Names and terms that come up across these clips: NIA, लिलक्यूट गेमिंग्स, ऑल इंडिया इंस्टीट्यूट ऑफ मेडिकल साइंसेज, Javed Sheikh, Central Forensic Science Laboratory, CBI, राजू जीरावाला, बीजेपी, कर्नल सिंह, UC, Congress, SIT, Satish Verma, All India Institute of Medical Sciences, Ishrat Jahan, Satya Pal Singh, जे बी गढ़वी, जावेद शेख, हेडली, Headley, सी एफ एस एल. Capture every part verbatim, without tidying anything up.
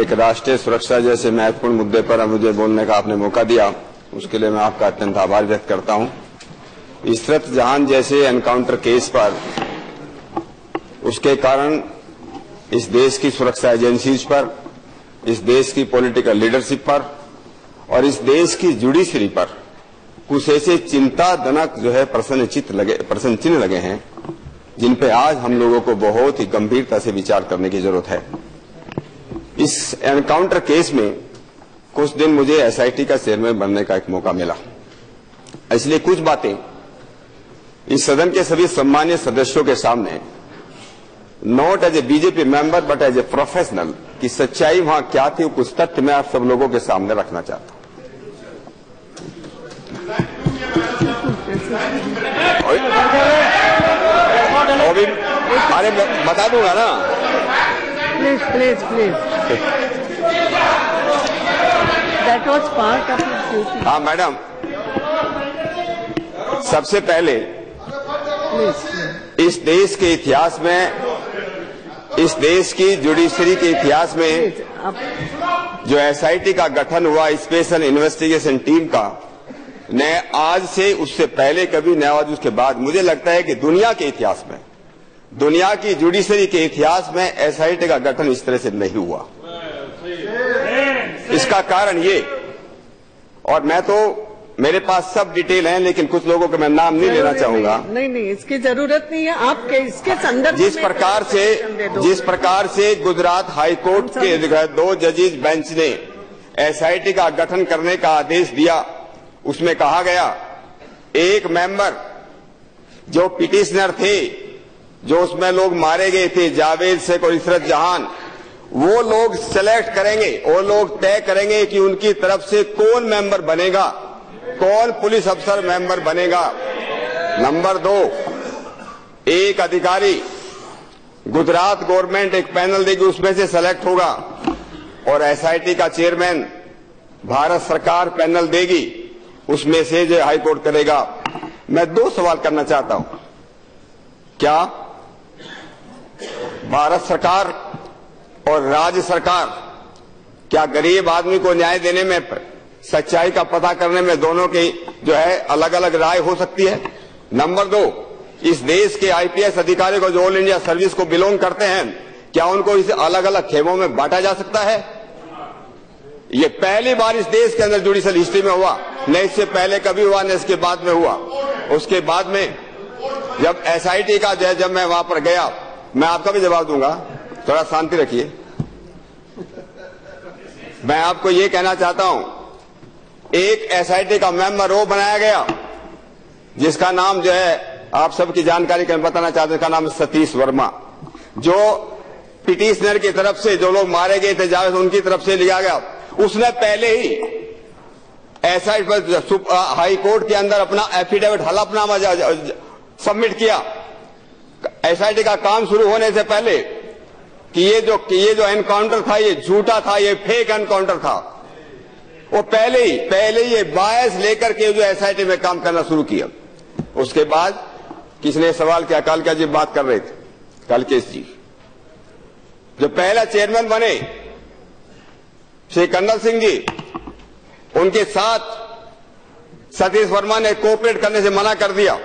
एक राष्ट्रीय सुरक्षा जैसे महत्वपूर्ण मुद्दे पर मुझे बोलने का आपने मौका दिया, उसके लिए मैं आपका अत्यंत आभार व्यक्त करता हूं। इशरत जहान जैसे एनकाउंटर केस पर उसके कारण इस देश की सुरक्षा एजेंसीज पर, इस देश की पॉलिटिकल लीडरशिप पर और इस देश की जुडिशरी पर कुछ ऐसे चिंताजनक जो है प्रश्न चिन्ह लगे प्रश्न चिन्ह लगे हैं जिन पे आज हम लोगों को बहुत ही गंभीरता से विचार करने की जरूरत है। इस एनकाउंटर केस में कुछ दिन मुझे एस आई टी का चेयरमैन बनने का एक मौका मिला, इसलिए कुछ बातें इस सदन के सभी सम्मानित सदस्यों के सामने not as a बीजेपी member but as a professional कि सच्चाई वहां क्या थी, कुछ तथ्य मैं आप सब लोगों के सामने रखना चाहता हूं। अरे बता दूंगा ना, please please please that was part of your duty. हाँ मैडम, सबसे पहले इस देश के इतिहास में, इस देश की जुडिशरी के इतिहास में जो एस आई टी का गठन हुआ, स्पेशल इन्वेस्टिगेशन टीम का, न आज से उससे पहले कभी न आज उसके बाद, मुझे लगता है कि दुनिया के इतिहास में, दुनिया की जुडिशरी के इतिहास में एस आई टी का गठन इस तरह से नहीं हुआ। इसका कारण ये, और मैं तो, मेरे पास सब डिटेल हैं लेकिन कुछ लोगों का मैं नाम नहीं लेना चाहूंगा। नहीं, नहीं नहीं इसकी जरूरत नहीं है। आपके इसके संदर्भ जिस प्रकार से जिस प्रकार से गुजरात हाई कोर्ट के दो जजेस बेंच ने एस आई टी का गठन करने का आदेश दिया, उसमें कहा गया एक मेंबर जो पिटिशनर थे, जो उसमें लोग मारे गए थे, जावेद शेख और इशरत जहान, वो लोग सेलेक्ट करेंगे, वो लोग तय करेंगे कि उनकी तरफ से कौन मेंबर बनेगा, कौन पुलिस अफसर मेंबर बनेगा। नंबर दो, एक अधिकारी गुजरात गवर्नमेंट एक पैनल देगी, उसमें से सेलेक्ट होगा और एस आई टी का चेयरमैन भारत सरकार पैनल देगी, उसमें से जो हाईकोर्ट करेगा। मैं दो सवाल करना चाहता हूं, क्या भारत सरकार और राज्य सरकार क्या गरीब आदमी को न्याय देने में, सच्चाई का पता करने में दोनों की जो है अलग अलग राय हो सकती है? नंबर दो, इस देश के आई पी एस अधिकारी को जो ऑल इंडिया सर्विस को बिलोंग करते हैं, क्या उनको इस अलग अलग खेमों में बांटा जा सकता है? ये पहली बार इस देश के अंदर जुडिशल हिस्ट्री में हुआ, न इससे पहले कभी हुआ, न इसके बाद में हुआ। उसके बाद में जब एस आई टी का जो है, जब मैं वहां पर गया, मैं आपका भी जवाब दूंगा, थोड़ा शांति रखिए। मैं आपको ये कहना चाहता हूं, एक एस आई टी का मेंबर वो बनाया गया जिसका नाम जो है आप सबकी जानकारी के बताना चाहते हैं, का नाम सतीश वर्मा, जो पिटिशनर की तरफ से जो लोग मारे गए थे जावेद, उनकी तरफ से लिया गया। उसने पहले ही एस आई टी पर हाई कोर्ट के अंदर अपना एफिडेविट हलफनामा सबमिट किया एस आई टी का काम शुरू होने से पहले कि ये जो कि ये जो एनकाउंटर था ये झूठा था, ये फेक एनकाउंटर था। वो पहले ही पहले ही ये बायस लेकर के जो एस आई टी में काम करना शुरू किया। उसके बाद किसने सवाल किया, काल का जी बात कर रहे थे, कालकेश जी जो पहला चेयरमैन बने श्री कर्नल सिंह जी, उनके साथ सतीश वर्मा ने कोऑपरेट करने से मना कर दिया।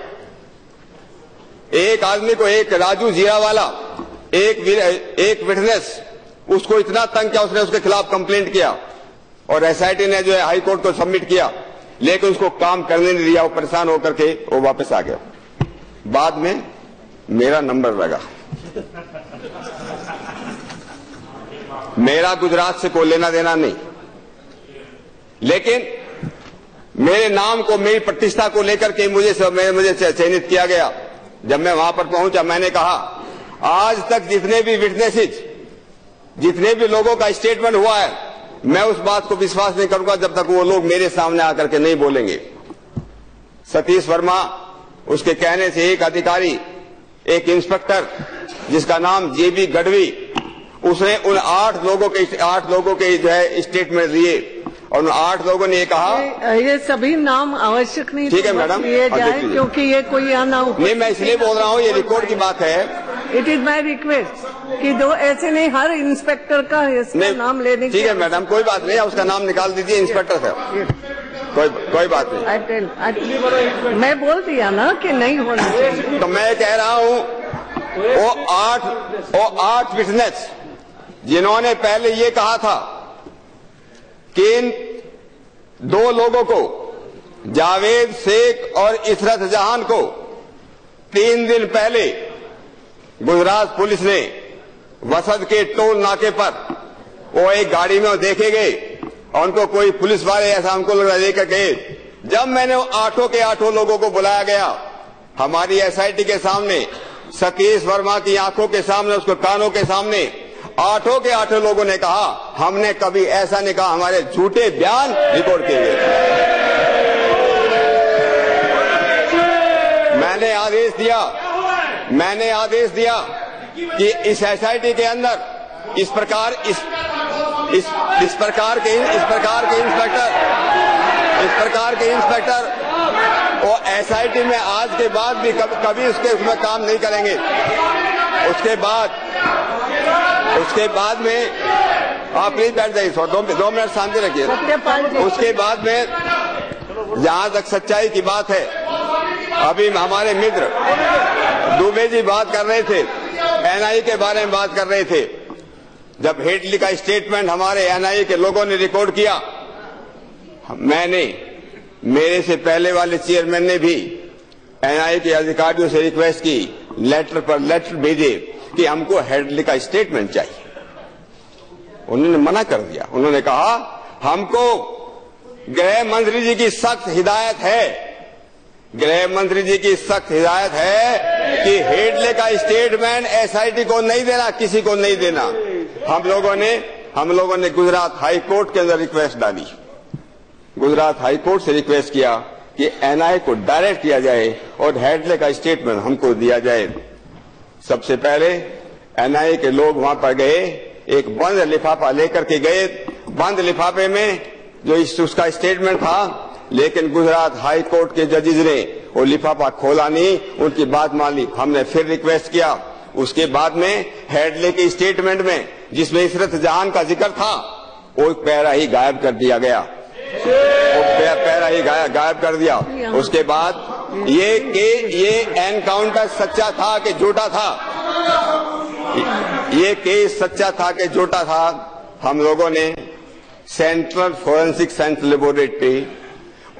एक आदमी को, एक राजू जीरावाला, एक एक विटनेस, उसको इतना तंग किया, उसने उसके खिलाफ कंप्लेंट किया और एस आई टी ने जो है हाई कोर्ट को सबमिट किया, लेकिन उसको काम करने नहीं दिया। वो परेशान होकर के वो वापस आ गया। बाद में मेरा नंबर लगा, मेरा गुजरात से कोई लेना देना नहीं, लेकिन मेरे नाम को, मेरी प्रतिष्ठा को लेकर के मुझे मुझे चयनित किया गया। जब मैं वहां पर पहुंचा, मैंने कहा आज तक जितने भी विटनेसेस, जितने भी लोगों का स्टेटमेंट हुआ है, मैं उस बात को विश्वास नहीं करूंगा जब तक वो लोग मेरे सामने आकर के नहीं बोलेंगे। सतीश वर्मा, उसके कहने से एक अधिकारी, एक इंस्पेक्टर जिसका नाम जे बी गढ़वी, उसने उन आठ लोगों के आठ लोगों के जो है स्टेटमेंट दिए और उन आठ लोगों ने ये कहा, ये सभी नाम आवश्यक नहीं, ठीक है मैडम, क्योंकि ये कोई आना नहीं, मैं इसलिए बोल रहा हूँ, ये रिकॉर्ड की बात है। इट इज माई रिक्वेस्ट कि दो ऐसे नहीं हर इंस्पेक्टर का इसका नाम लेने की। ठीक है मैडम, कोई बात नहीं, उसका नाम निकाल दीजिए इंस्पेक्टर साहब, कोई कोई बात नहीं। I tell, I tell, मैं बोल दिया ना कि नहीं होना चाहिए। तो मैं कह रहा हूँ वो आठ वो आठ विटनेस जिन्होंने पहले ये कहा था कि इन दो लोगों को, जावेद शेख और इशरत जहान को, तीन दिन पहले गुजरात पुलिस ने वसत के टोल नाके पर वो एक गाड़ी में देखे गए और उनको कोई पुलिस वाले ऐसा हमको लग रहा देकर गए। जब मैंने आठों के आठों लोगों को बुलाया गया हमारी एसआईटी के सामने, सतीश वर्मा की आंखों के सामने, उसको कानों के सामने, आठों के आठों लोगों ने कहा हमने कभी ऐसा नहीं कहा, हमारे झूठे बयान रिकॉर्ड किए गए। मैंने आदेश दिया मैंने आदेश दिया कि इस एसआईटी के अंदर इस प्रकार इस इस इस प्रकार के इस प्रकार के इंस्पेक्टर इस प्रकार के इंस्पेक्टर वो एसआईटी में आज के बाद भी कभी, कभी उसके उसमें काम नहीं करेंगे। उसके बाद उसके बाद में आप प्लीज बैठ जाइए, दो, दो मिनट शांति रखिए। उसके बाद में जहाँ तक सच्चाई की बात है, अभी हमारे मित्र दुबे जी बात कर रहे थे, एनआईए के बारे में बात कर रहे थे। जब हेडली का स्टेटमेंट हमारे एनआईए के लोगों ने रिकॉर्ड किया, मैंने, मेरे से पहले वाले चेयरमैन ने भी एनआईए के अधिकारियों से रिक्वेस्ट की, लेटर पर लेटर भेजे कि हमको हेडली का स्टेटमेंट चाहिए। उन्होंने मना कर दिया। उन्होंने कहा हमको गृह मंत्री जी की सख्त हिदायत है, गृह मंत्री जी की सख्त हिदायत है कि हेडले का स्टेटमेंट एसआईटी को नहीं देना, किसी को नहीं देना। हम लोगों ने हम लोगों ने गुजरात हाई कोर्ट के अंदर रिक्वेस्ट डाली, गुजरात हाई कोर्ट से रिक्वेस्ट किया कि एनआईए को डायरेक्ट किया जाए और हेडले का स्टेटमेंट हमको दिया जाए। सबसे पहले एनआईए के लोग वहां पर गए, एक बंद लिफाफा लेकर के गए। बंद लिफाफे में जो इस, उसका स्टेटमेंट था, लेकिन गुजरात हाई कोर्ट के जजेज ने वो लिफाफा खोला नहीं, उनकी बात मान ली। हमने फिर रिक्वेस्ट किया, उसके बाद में हेडले के स्टेटमेंट में जिसमें इशरत जहान का जिक्र था वो पैरा ही गायब कर दिया गया, वो पैरा ही गायब कर दिया। उसके बाद ये कि ये एनकाउंटर सच्चा था कि झूठा था, ये केस सच्चा था कि झूठा था, हम लोगों ने central forensic science laboratory,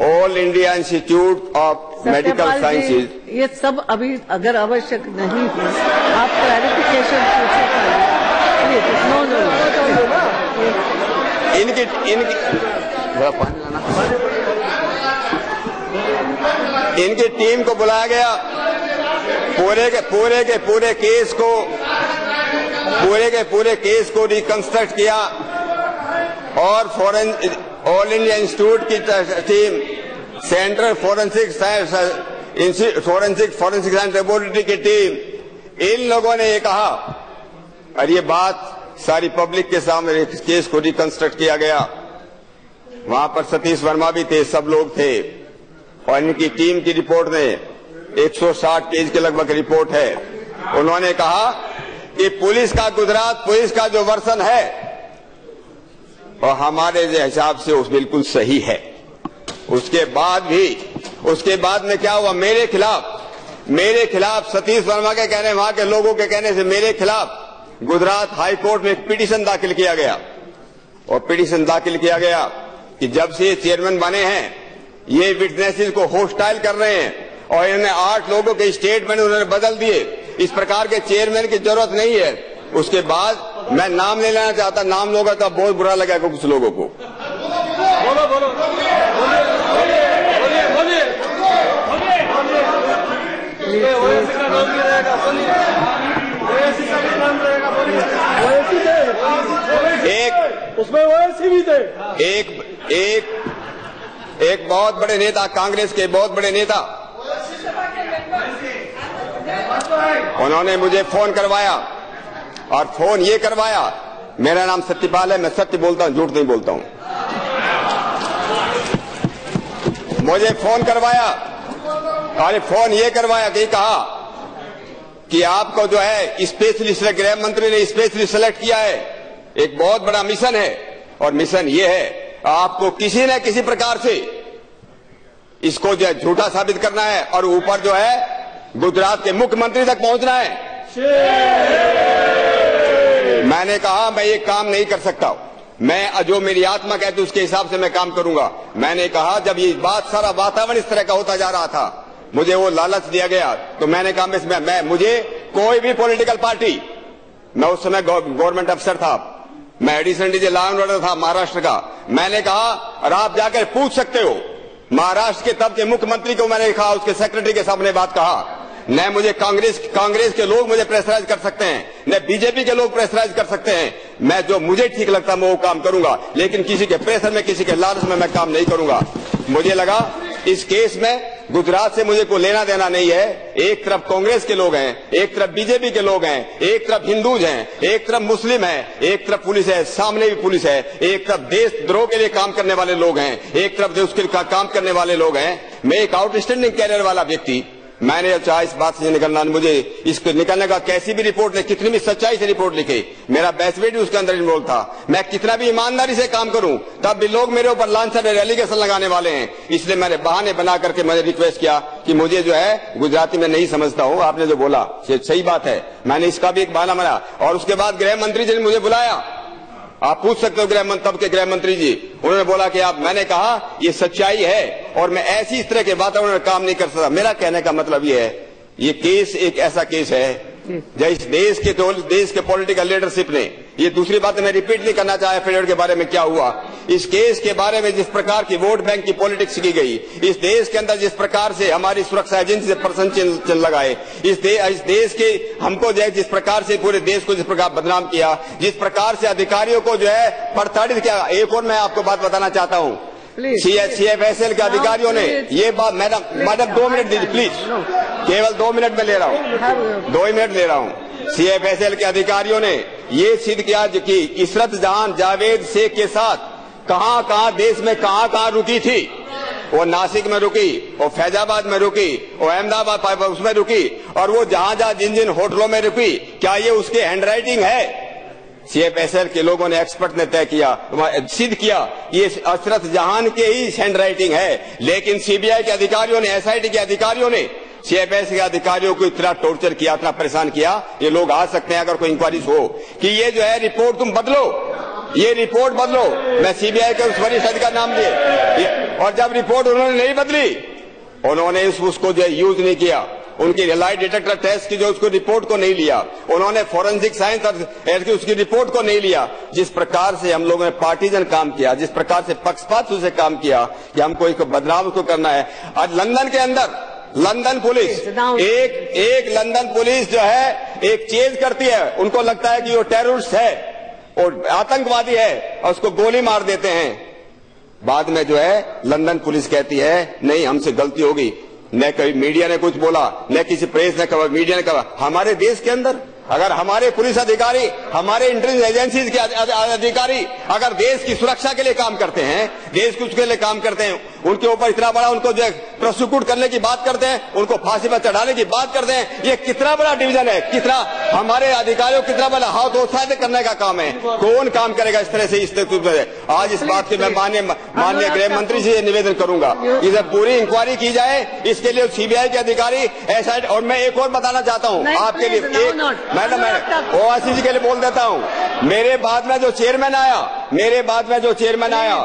ऑल इंडिया इंस्टीट्यूट ऑफ मेडिकल साइंसेज, ये सब अभी अगर आवश्यक नहीं हो आप क्लैरिफिकेशन पूछे नो नो इनके इनकी इनकी टीम को बुलाया गया। पूरे के पूरे के पूरे केस को पूरे के पूरे केस को रिकंस्ट्रक्ट किया और फॉरेन ऑल इंडिया इंस्टीट्यूट की team, central forensic science forensic forensic science laboratory की टीम, इन लोगों ने ये कहा और ये बात सारी पब्लिक के सामने, केस को रिकंस्ट्रक्ट किया गया। वहां पर सतीश वर्मा भी थे, सब लोग थे और इनकी टीम की रिपोर्ट ने एक सौ साठ पेज के लगभग रिपोर्ट है। उन्होंने कहा कि पुलिस का, गुजरात पुलिस का जो वर्सन है और हमारे हिसाब से उस बिल्कुल सही है। उसके बाद भी उसके बाद में क्या हुआ, मेरे खिलाफ मेरे खिलाफ सतीश वर्मा के कहने, वहां के लोगों के कहने से मेरे खिलाफ गुजरात हाई कोर्ट में एक पिटीशन दाखिल किया गया और पिटीशन दाखिल किया गया कि जब से ये चेयरमैन बने हैं ये विटनेसेस को हॉस्टाइल कर रहे हैं और इन्होंने आठ लोगों के स्टेटमेंट उन्होंने बदल दिए, इस प्रकार के चेयरमैन की जरूरत नहीं है। उसके बाद मैं नाम ले लेना चाहता, नाम लोगों का बहुत बुरा लगा कुछ लोगों को। बोलो बोलो एक उसमें ओएसी भी थे, एक एक एक बहुत बड़े नेता, कांग्रेस के बहुत बड़े नेता, उन्होंने मुझे फोन करवाया और फोन ये करवाया, मेरा नाम सत्यपाल है, मैं सत्य बोलता हूँ, झूठ नहीं बोलता हूँ। मुझे फोन करवाया, अरे फोन ये करवाया कि कहा कि आपको जो है स्पेशली सिलेक्ट, गृह मंत्री ने स्पेशली सिलेक्ट किया है, एक बहुत बड़ा मिशन है। और मिशन ये है आपको किसी न किसी प्रकार से इसको जो है झूठा साबित करना है और ऊपर जो है गुजरात के मुख्यमंत्री तक पहुंचना है। मैंने कहा मैं ये काम नहीं कर सकता, मैं जो मेरी आत्मा कहती उसके हिसाब से मैं काम करूंगा। मैंने कहा जब ये बात सारा वातावरण इस तरह का होता जा रहा था, मुझे वो लालच दिया गया, तो मैंने कहा इसमें मैं मुझे कोई भी पॉलिटिकल पार्टी, मैं उस समय गवर्नमेंट अफसर था, मैं additional DG law and order था महाराष्ट्र का, मैंने कहा और आप जाकर पूछ सकते हो महाराष्ट्र के तब के मुख्यमंत्री को, मैंने कहा उसके सेक्रेटरी के सामने बात कहा, न मुझे कांग्रेस कांग्रेस के लोग मुझे प्रेशराइज कर सकते हैं, न बीजेपी के लोग प्रेशराइज कर सकते हैं। मैं जो मुझे ठीक लगता मैं वो काम करूंगा, लेकिन किसी के प्रेशर में, किसी के लालच में मैं काम नहीं करूंगा। मुझे लगा इस केस में गुजरात से मुझे कोई लेना देना नहीं है। एक तरफ कांग्रेस के लोग हैं, एक तरफ बीजेपी के लोग हैं, एक तरफ हिंदूज हैं, एक तरफ मुस्लिम हैं, एक तरफ पुलिस है, सामने भी पुलिस है, एक तरफ देशद्रोह के लिए काम करने वाले लोग हैं, एक तरफ देश के लिए काम करने वाले लोग हैं। मैं एक आउटस्टैंडिंग कैरियर वाला व्यक्ति, मैंने चाहा इस बात से निकलना, मुझे इसको निकलने का, कैसी भी रिपोर्ट ने कितनी भी सच्चाई से रिपोर्ट लिखी, मेरा बैचमेट भी उसके अंदर इन्वॉल्व था, मैं कितना भी ईमानदारी से काम करूं तब भी लोग मेरे ऊपर लांछन और एलिगेशन लगाने वाले हैं। इसलिए मैंने बहाने बना करके मैंने रिक्वेस्ट किया कि मुझे जो है गुजराती में नहीं समझता हूं, आपने जो बोला सही बात है, मैंने इसका भी एक बहाना बना। और उसके बाद गृह मंत्री जी ने मुझे बुलाया, आप पूछ सकते हो गृह तब के गृह मंत्री जी, उन्होंने बोला कि आप, मैंने कहा ये सच्चाई है और मैं ऐसी इस तरह के वातावरण में काम नहीं कर सकता। मेरा कहने का मतलब ये है, ये केस एक ऐसा केस है जिस देश के देश के पॉलिटिकल लीडरशिप ने, ये दूसरी बात मैं रिपीट नहीं करना चाहे फेडर के बारे में क्या हुआ, इस केस के बारे में जिस प्रकार की वोट बैंक की पॉलिटिक्स की गई, इस देश के अंदर जिस प्रकार से हमारी सुरक्षा एजेंसी से प्रश्न चिन्ह लगाए, इस, दे, इस देश के हमको जो है जिस प्रकार से पूरे देश को जिस प्रकार बदनाम किया, जिस प्रकार से अधिकारियों को जो है प्रताड़ित किया। एक और मैं आपको बात बताना चाहता हूँ, सी एफ एस एल के अधिकारियों ने ये बात, मैडम मैडम दो मिनट दीजिए प्लीज, केवल दो मिनट में ले रहा हूँ, दो मिनट ले रहा हूँ। सी एफ एस एल के अधिकारियों ने ये सिद्ध किया कि इशरत जहान जावेद शेख के साथ कहाँ कहाँ देश में कहाँ कहाँ रुकी थी, वो नासिक में रुकी, वो फैजाबाद में रुकी, वो अहमदाबाद उसमें रुकी, और वो जहाँ जहाँ जिन जिन होटलों में रुकी, क्या ये उसके हैंडराइटिंग है? सी एफ एस एल के लोगों ने, एक्सपर्ट ने तय किया, सिद्ध किया ये इशरत जहान के ही हैंडराइटिंग है। लेकिन सीबीआई के अधिकारियों ने, एस आई टी के अधिकारियों ने सी एफ एस के अधिकारियों को इतना टॉर्चर किया, इतना परेशान किया, ये लोग आ सकते हैं अगर कोई इंक्वायरी हो, कि ये जो है रिपोर्ट तुम बदलो, ये रिपोर्ट बदलो। मैं सीबीआई के उस वरिष्ठ अधिकारी का नाम लिए, और जब रिपोर्ट उन्होंने नहीं बदली, उन्होंने उसको जो है यूज नहीं किया, उनकी लाई डिटेक्टर टेस्ट की जो उसको रिपोर्ट को नहीं लिया, उन्होंने फॉरेंसिक साइंस और उसकी रिपोर्ट को नहीं लिया। जिस प्रकार से हम लोगों ने पार्टीजन काम किया, जिस प्रकार से पक्षपात से काम किया कि हमको इसको बदनाम को करना है। आज लंदन के अंदर लंदन पुलिस एक एक लंदन पुलिस जो है एक चेज करती है, उनको लगता है कि वो टेररिस्ट है और आतंकवादी है और उसको गोली मार देते हैं। बाद में जो है लंदन पुलिस कहती है नहीं हमसे गलती होगी, न कभी मीडिया ने कुछ बोला, न किसी प्रेस ने कहा, मीडिया ने कहा। हमारे देश के अंदर अगर हमारे पुलिस अधिकारी, हमारे इंटेलिजेंस एजेंसीज के अधिकारी अगर देश की सुरक्षा के लिए काम करते हैं, देश की उसके लिए काम करते हैं, उनके ऊपर इतना बड़ा उनको जो प्रस्तुत करने की बात करते हैं, उनको फांसी पर चढ़ाने की बात करते हैं, ये कितना बड़ा डिवीजन है, कितना हमारे अधिकारियों कितना बड़ा हतोत्साहित करने का काम है। कौन काम करेगा इस तरह से? इस तरह आज इस बात की मैं माननीय माननीय गृह मंत्री से निवेदन करूंगा, इसे पूरी इंक्वायरी की जाए, इसके लिए सीबीआई के अधिकारी ऐसा। और मैं एक और बताना चाहता हूँ आपके लिए, मैडम मैडम ओआईसी जी के लिए बोल देता हूँ, मेरे बाद में जो चेयरमैन आया, मेरे बाद में जो चेयरमैन आया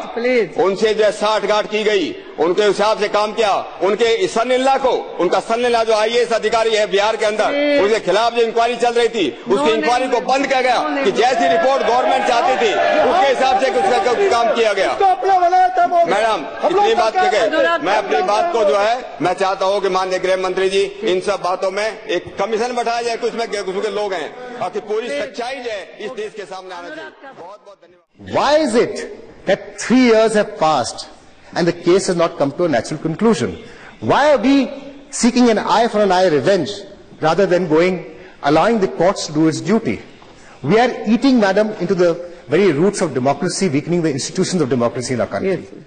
उनसे जो है साठगांठ की गई, उनके हिसाब से काम किया, उनके सन्निल्ला को, उनका सन्निल्ला जो आई ए एस अधिकारी है बिहार के अंदर, उनके खिलाफ जो इंक्वायरी चल रही थी उसकी इंक्वायरी को बंद किया गया कि जैसी रिपोर्ट गवर्नमेंट चाहती थी उसके हिसाब से उसका काम किया गया। मैडम इतनी बात कह गए, मैं अपनी बात को जो है मैं चाहता हूँ कि माननीय गृह मंत्री जी इन सब बातों में एक कमीशन बैठाया जाए, उसमें लोग हैं और पूरी सच्चाई जो है इस देश के सामने आना चाहिए। बहुत बहुत धन्यवाद। Why is it that three years have passed and the case has not come to a natural conclusion? Why are we seeking an eye for an eye revenge rather than going, allowing the courts to do its duty? We are eating, madam, into the very roots of democracy, weakening the institutions of democracy in our country. Yes.